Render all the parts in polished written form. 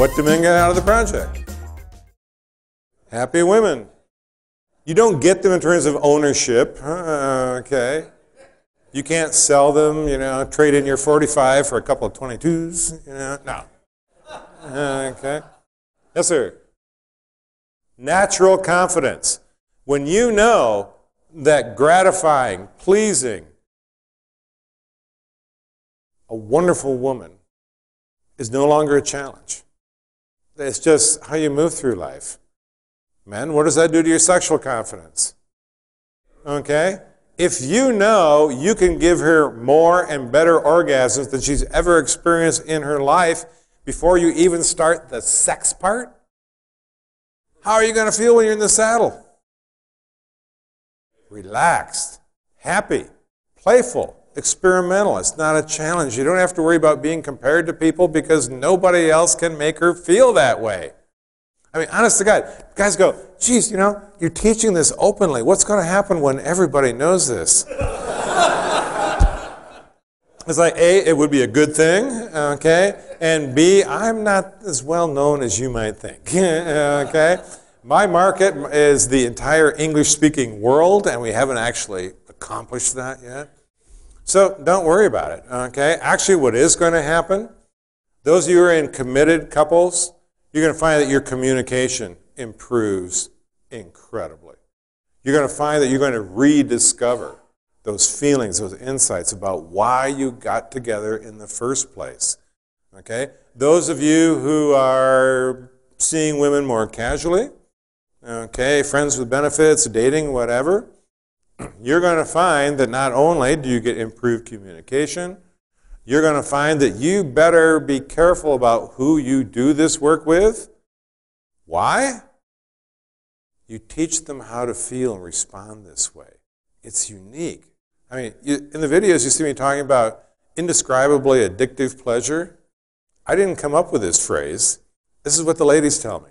What women get out of the project? Happy women. You don't get them in terms of ownership, okay? You can't sell them, you know, trade in your 45 for a couple of 22s, you know, no. Okay. Yes, sir. Natural confidence. When you know that gratifying, pleasing, a wonderful woman is no longer a challenge. It's just how you move through life. Men, what does that do to your sexual confidence? Okay? If you know you can give her more and better orgasms than she's ever experienced in her life before you even start the sex part, how are you going to feel when you're in the saddle? Relaxed, happy, playful, experimental. It's not a challenge. You don't have to worry about being compared to people because nobody else can make her feel that way. I mean, honest to God, guys go, geez, you know, you're teaching this openly. What's going to happen when everybody knows this? It's like, A, it would be a good thing, okay? And B, I'm not as well known as you might think, okay? My market is the entire English-speaking world, and we haven't actually accomplished that yet. So don't worry about it, okay? Actually, what is going to happen, those of you who are in committed couples, you're going to find that your communication improves incredibly. You're going to find that you're going to rediscover those feelings, those insights about why you got together in the first place, okay? Those of you who are seeing women more casually, okay, friends with benefits, dating, whatever, you're going to find that not only do you get improved communication, you're going to find that you better be careful about who you do this work with. Why? You teach them how to feel and respond this way. It's unique. I mean, in the videos you see me talking about indescribably addictive pleasure. I didn't come up with this phrase. This is what the ladies tell me,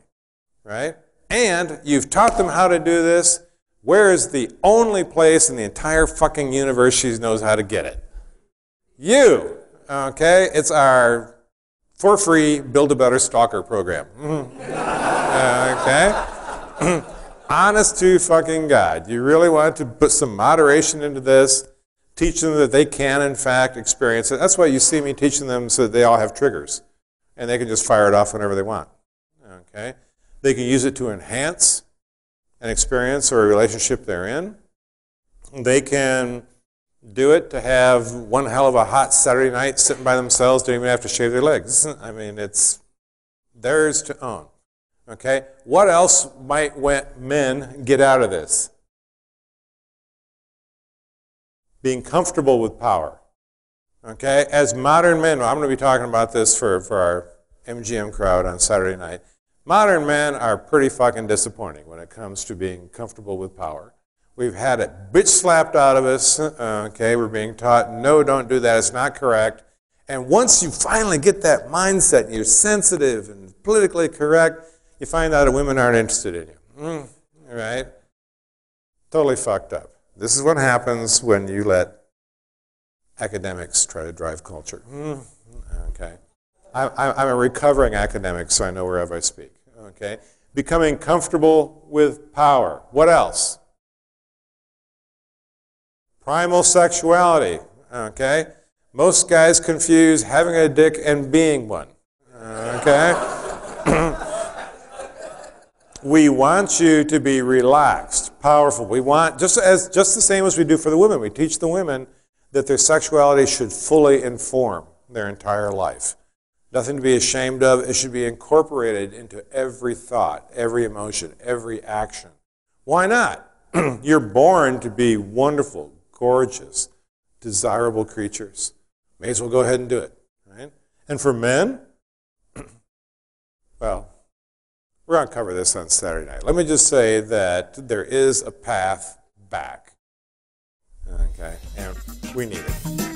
right? And you've taught them how to do this. Where is the only place in the entire fucking universe she knows how to get it? You. Okay, it's our for free Build a Better Stalker program. Okay? Honest to fucking God. You really want to put some moderation into this, teach them that they can, in fact, experience it. That's why you see me teaching them so that they all have triggers, and they can just fire it off whenever they want. Okay? They can use it to enhance an experience or a relationship they're in. They can do it to have one hell of a hot Saturday night sitting by themselves, don't even have to shave their legs. I mean, it's theirs to own. Okay? What else might men get out of this? Being comfortable with power. Okay? As modern men, I'm going to be talking about this for our MGM crowd on Saturday night. Modern men are pretty fucking disappointing when it comes to being comfortable with power. We've had it bitch slapped out of us, okay? We're being taught, no, don't do that, it's not correct. And once you finally get that mindset, and you're sensitive and politically correct, you find out that women aren't interested in you, right? Totally fucked up. This is what happens when you let academics try to drive culture, okay? I'm a recovering academic, so I know wherever I speak, okay? Becoming comfortable with power. What else? Primal sexuality, okay? Most guys confuse having a dick and being one, okay? We want you to be relaxed, powerful. We want, just the same as we do for the women, we teach the women that their sexuality should fully inform their entire life. Nothing to be ashamed of. It should be incorporated into every thought, every emotion, every action. Why not? You're born to be wonderful, gorgeous, desirable creatures. May as well go ahead and do it, right? And for men, well, we're going to cover this on Saturday night. Let me just say that there is a path back, okay? And we need it.